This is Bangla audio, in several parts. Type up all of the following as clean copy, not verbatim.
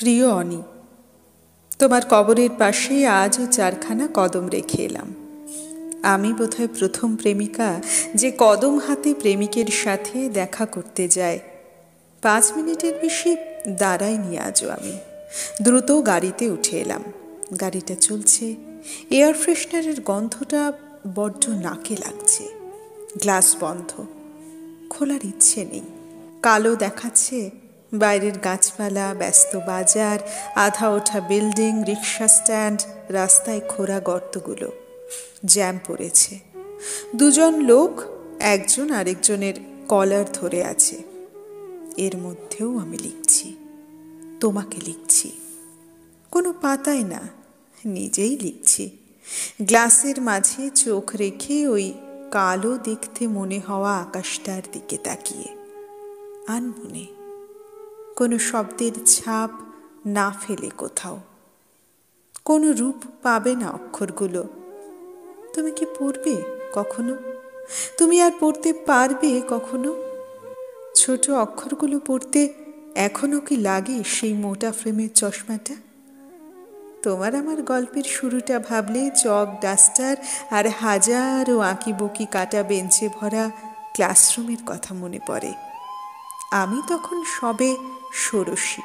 प्रिय अनी तोमार कबरेर पाशे आज चारखाना कदम रेखे एलाम आमी बोधहय प्रथम प्रेमिका जे कदम हाथे प्रेमिकेर साथे देखा करते जाए। 5 मिनिटेर बेशी दाड़ाइनि आजो आमी। द्रुत गाड़ीते उठे एलाम। गाड़ीटा चलछे, एयार फ्रेशनारेर गन्धटा बड्ड नाके लागछे। ग्लास बन्ध, खोलार इच्छे नेई। कालो देखाच्छे बाइरेर गाछपाला, व्यस्त बाजार, आधा ओठा बिल्डिंग, रिक्शा स्टैंड, रास्ताय खोरा गर्तगुलो, जैम पड़ेछे। दुजन लोक एकजन आरेकजनेर कलार धरे आछे। एर मध्येओ आमी लिखछि, तोमाके लिखछि, कोनो पाताय ना, निजेई लिखछि। ग्लासेर माझे चोख रेखे ओई कालो देखते मने हवा आकाशटार दिके ताकिये आनमने कोनो शब्देर छाप ना फेले कोथाओ कोनो रूप पाबे ना अक्षरगुलो। तुमि कि पढ़बे कखनो? तुमि आर पढ़ते पारबे कखनो? ছোট অক্ষরগুলো পড়তে এখনো কি লাগে সেই মোটা ফ্রেমের চশমাটা? তোমার আমার গল্পের শুরুটা ভাবলে চক, ডাস্টার আর হাজারো আঁকিবুকি কাটা বেঞ্চে ভরা ক্লাসরুমের কথা মনে পড়ে। আমি তখন সবে ষোড়শী।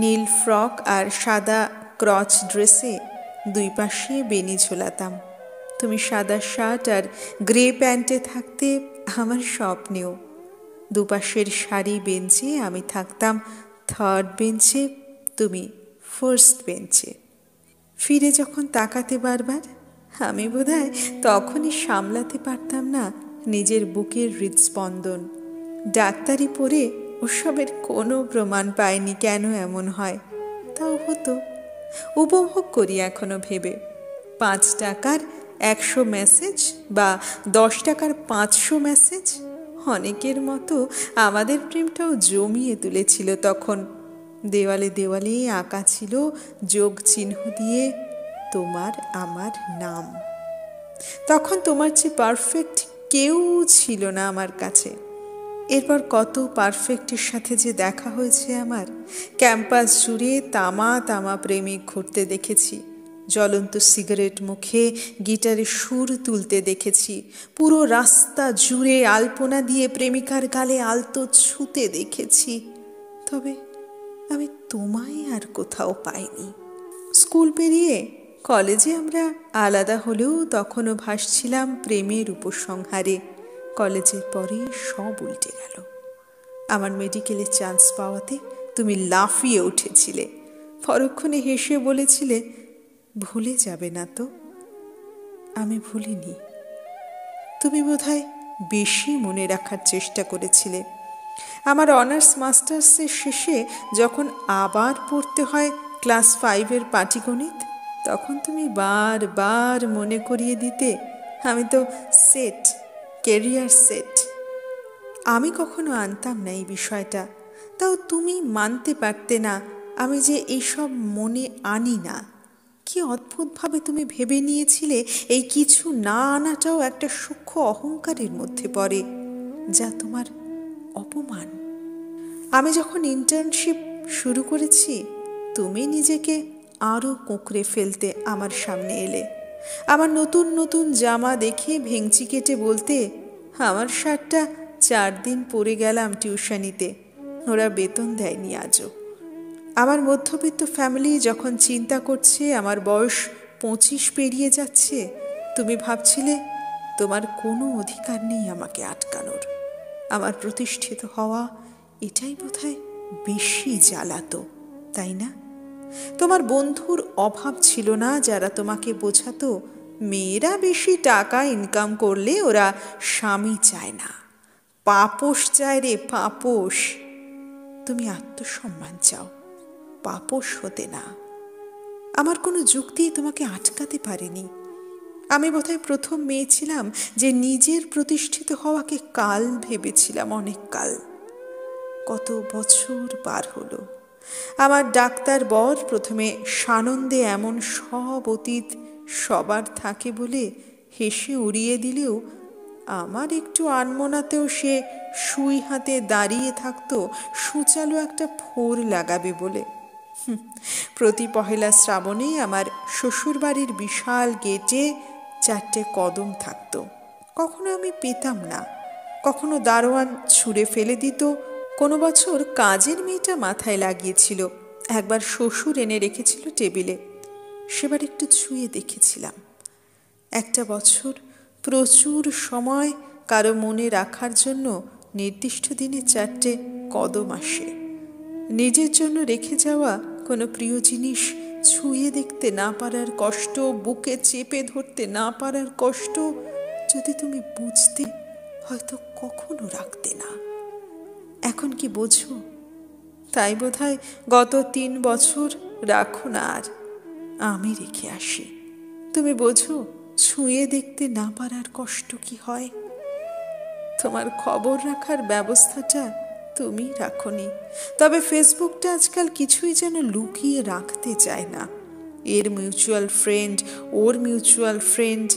নীল ফ্রক আর সাদা ক্রচ ড্রেসে দুই পাশে বেনি ঝোলাতাম। তুমি সাদা শার্ট আর গ্রে প্যান্টে থাকতে আমার স্বপ্নেও। দুপাশের সারি বেঞ্চে আমি থাকতাম থার্ড বেঞ্চে, তুমি ফার্স্ট বেঞ্চে। ফিরে যখন তাকাতে বারবার, আমি বোধহয় তখনই সামলাতে পারতাম না নিজের বুকের হৃদস্পন্দন। ডাক্তারি পড়ে ওসবের কোনো প্রমাণ পাইনি কেন এমন হয়, তাও হতো। উপভোগ করি এখনো ভেবে। 5 টাকার 100 মেসেজ বা 10 টাকার 500 মেসেজ, অনেকের মতো আমাদের প্রেমটাও জমিয়ে তুলেছিল তখন। দেওয়ালে দেওয়ালে আঁকা ছিল যোগ চিহ্ন দিয়ে তোমার আমার নাম। তখন তোমার চেয়ে পারফেক্ট কেউ ছিল না আমার কাছে। এরপর কত পারফেক্টের সাথে যে দেখা হয়েছে আমার। ক্যাম্পাস জুড়ে তামা তামা প্রেমিক ঘুরতে দেখেছি, জ্বলন্ত সিগারেট মুখে গিটারে সুর তুলতে দেখেছি, পুরো রাস্তা জুড়ে আলপনা দিয়ে প্রেমিকার গালে আলতো ছুঁতে দেখেছি। তবে আমি তোমায় আর কোথাও পাইনি। স্কুল পেরিয়ে কলেজে আমরা আলাদা হলেও তখনও ভাসছিলাম প্রেমের উপসংহারে। কলেজের পরে সব উল্টে গেল। আমার মেডিকেলে চান্স পাওয়াতে তুমি লাফিয়ে উঠেছিলে, পরক্ষণে হেসে বলেছিলে, ভুলে যাবে না তো? আমি ভুলিনি। তুমি বোধহয় বেশি মনে রাখার চেষ্টা করেছিলে। আমার অনার্স মাস্টার্সের শেষে যখন আবার পড়তে হয় ক্লাস 5-এর পাটিগণিত, তখন তুমি বারবার মনে করিয়ে দিতে আমি তো সেট, ক্যারিয়ার সেট। আমি কখনো আনতাম না এই বিষয়টা, তাও তুমি মানতে পারতে না আমি যে এইসব মনে আনি না। কি অদ্ভুতভাবে তুমি ভেবে নিয়েছিলে এই কিছু না আনাটাও একটা সূক্ষ্ম অহংকারের মধ্যে পড়ে, যা তোমার অপমান। আমি যখন ইন্টার্নশিপ শুরু করেছি, তুমি নিজেকে আরও কুঁকড়ে ফেলতে আমার সামনে এলে। আমার নতুন নতুন জামা দেখে ভেঙচি কেটে বলতে, আমার শার্টটা 4 দিন পরে গেলাম টিউশনিতে, ওরা বেতন দেয়নি আজও। আমার মধ্যবিত্ত ফ্যামিলি যখন চিন্তা করছে আমার বয়স 25 পেরিয়ে যাচ্ছে, তুমি ভাবছিলে তোমার কোনো অধিকার নেই আমাকে আটকানোর। আমার প্রতিষ্ঠিত হওয়া এটাই বোধহয় বেশি জ্বালাতো, তাই না? তোমার বন্ধুর অভাব ছিল না যারা তোমাকে বোঝাতো মেয়েরা বেশি টাকা ইনকাম করলে ওরা স্বামী চায় না, পাপোষ চায় রে পাপোষ। তুমি আত্মসম্মান চাও, পাপোষ হতে না। আমার কোনো যুক্তি তোমাকে আটকাতে পারেনি। আমি বোধহয় প্রথম মেয়ে ছিলাম যে নিজের প্রতিষ্ঠিত হওয়াকে কাল ভেবেছিলাম, অনেক কাল। কত বছর পার হলো। আমার ডাক্তার বর প্রথমে সানন্দে এমন সব অতীত সবার থাকে বলে হেসে উড়িয়ে দিলেও আমার একটু আনমনাতেও সে সুই হাতে দাঁড়িয়ে থাকতো সূচালো একটা ফোঁড় লাগাবে বলে। प्रति पहेला श्रावणे आमार शोशुरबाड़ीर विशाल गेटे चारटे कदम थाकतो। कखनो आमी पेताम ना, कखनो दारोयान छुड़े फेले दित, कोनो बछर काजेर मेयेटा माथाय लागियेछिलो, एकबार शोशुर एने रेखेछिलो टेबिले, सेबार एकटु छुए देखेछिलाम। एकटा बछर प्रचुर समय कारो मने राखार जन्य निर्दिष्ट दिने चारटे कदम आसे। निजेर जन्य रेखे जावा कोनो प्रिय जिनिस छुए देखते ना पारार कष्ट, बुके चेपे धरते ना पारार कष्ट यदि तुमी बुझते हयतो कखनो राखते ना। एखन कि बोझो ताई बोधहय गत 3 বছর राखो ना आर आमी रेखे आसि। तुमी बोझो छुए देखते ना पारार कष्ट कि हय। तोमार खबर राखार व्यवस्थाटा तुमी राखोनी, तबे फेसबुकटा आजकल किछुई जेन लुकिये राखते चाय ना। एर मिउचुअल फ्रेंड ओर मिउचुअल फ्रेंड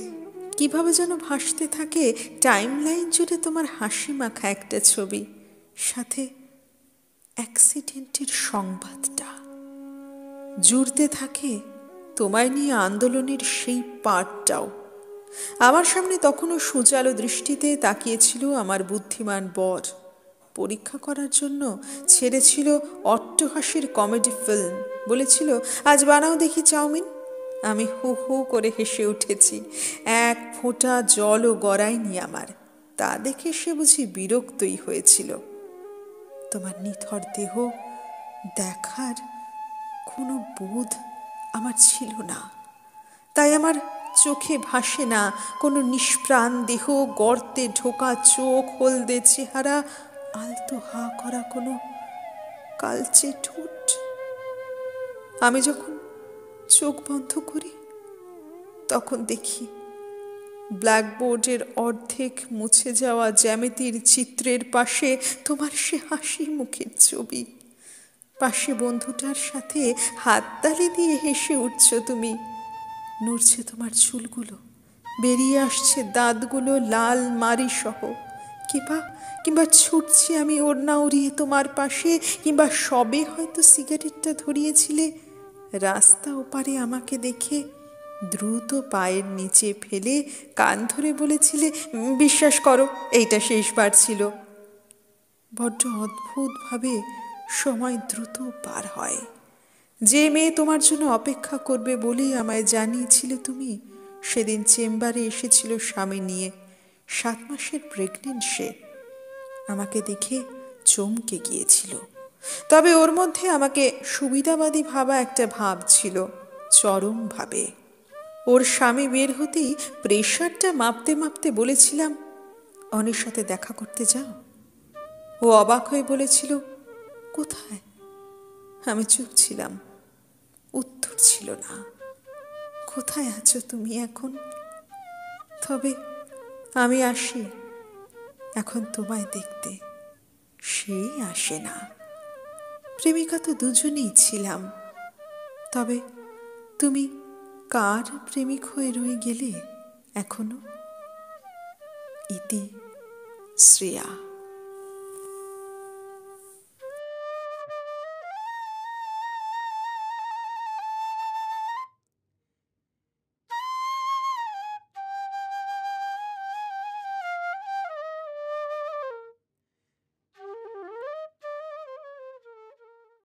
किभाबे जेन भासते थाके टाइमलाइन जुड़े तोमार हासि माखा एकटा छबि, साथे एक्सिडेंटेर संबादटा जुड़ते थाके तोमाय निये आंदोलनेर सेई पार्टटाओ। आमार सामने तखनो सुचालो दृष्टिते ताकियेछिल आमार बुद्धिमान बर। परीक्षा करार जन्य छेड़ेछिलो अट्टहासिर कमेडी फिल्म, बोलेछिलो आज बानाओ देखि चाउमिन। आमी हु हु करे हेसे उठेछि, एक फोटा जलो गड़ायनि आमार। ता देखे से बुझि बिरक्तई हयेछिलो। तोमार निथर देह देखार कोनो बोध आमार छिलो ना, ताई आमार चोखे भासे ना कोनो निष्प्राण देह, गर्ते ढोका चोख, हलदे चेहरा, आलतो हा करा कोनो कालचे ঠোঁট। आमी যখন চোখ বন্ধ করি তখন দেখি ব্ল্যাকবোর্ডের অর্ধেক মুছে যাওয়া জ্যামিতির চিত্রের পাশে তোমার সে হাসি মুখের ছবি। পাশে বন্ধুটার সাথে হাততালি দিয়ে হেসে উঠছো তুমি। নড়ছে তোমার চুলগুলো, বেরিয়ে আসছে দাঁতগুলো লাল মারি সহ। কিংবা ছুটছি আমি ওড়না উড়িয়ে তোমার পাশে, কিংবা সবে হয়তো সিগারেটটা ধরিয়েছিলে রাস্তা ওপারে আমাকে দেখে দ্রুত পায়ের নিচে ফেলে কান ধরে বলেছিলে বিশ্বাস করো এইটা শেষবার ছিল। বড্ড অদ্ভুতভাবে সময় দ্রুত পার হয়। যে মেয়ে তোমার জন্য অপেক্ষা করবে বলেই আমায় জানিয়েছিলে তুমি, সেদিন চেম্বারে এসেছিল স্বামী নিয়ে, 7 মাসের প্রেগনেন্ট সে। আমাকে দেখে চমকে গিয়েছিল, তবে ওর মধ্যে আমাকে সুবিধাবাদী ভাবা একটা ভাব ছিল চরমভাবে। ওর স্বামী বের হতেই প্রেশারটা মাপতে মাপতে বলেছিলাম অনির সাথে দেখা করতে যাও। ও অবাক হয়ে বলেছিল কোথায়? আমি চুপ ছিলাম, উত্তর ছিল না। কোথায় আছো তুমি এখন? তবে আমি আসি এখন তোমায় দেখতে। সে আসে না। প্রেমিকা তো দুজনেই ছিলাম, তবে তুমি কার প্রেমিক হয়ে রয়ে গেলে এখনো? ইতি শ্রেয়া।